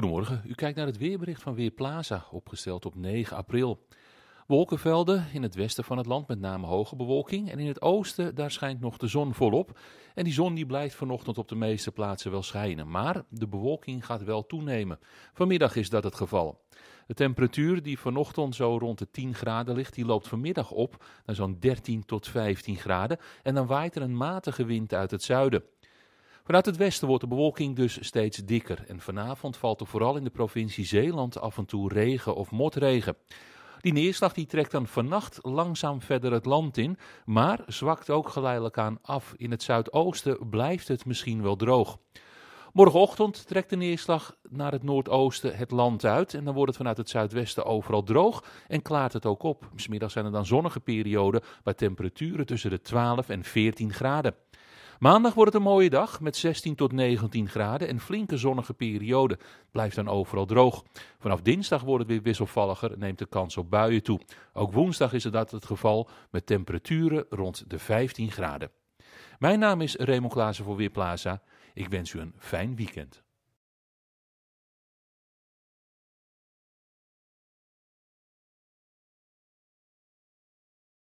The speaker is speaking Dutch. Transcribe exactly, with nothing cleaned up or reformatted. Goedemorgen, u kijkt naar het weerbericht van Weerplaza, opgesteld op negen april. Wolkenvelden in het westen van het land, met name hoge bewolking. En in het oosten, daar schijnt nog de zon volop. En die zon die blijft vanochtend op de meeste plaatsen wel schijnen. Maar de bewolking gaat wel toenemen. Vanmiddag is dat het geval. De temperatuur die vanochtend zo rond de tien graden ligt, die loopt vanmiddag op naar zo'n dertien tot vijftien graden. En dan waait er een matige wind uit het zuiden. Vanuit het westen wordt de bewolking dus steeds dikker. En vanavond valt er vooral in de provincie Zeeland af en toe regen of motregen. Die neerslag die trekt dan vannacht langzaam verder het land in, maar zwakt ook geleidelijk aan af. In het zuidoosten blijft het misschien wel droog. Morgenochtend trekt de neerslag naar het noordoosten het land uit en dan wordt het vanuit het zuidwesten overal droog en klaart het ook op. 'S Middags zijn er dan zonnige perioden bij temperaturen tussen de twaalf en veertien graden. Maandag wordt het een mooie dag met zestien tot negentien graden en flinke zonnige periode. Blijft dan overal droog. Vanaf dinsdag wordt het weer wisselvalliger en neemt de kans op buien toe. Ook woensdag is dat het geval met temperaturen rond de vijftien graden. Mijn naam is Remon Claesen voor Weerplaza. Ik wens u een fijn weekend.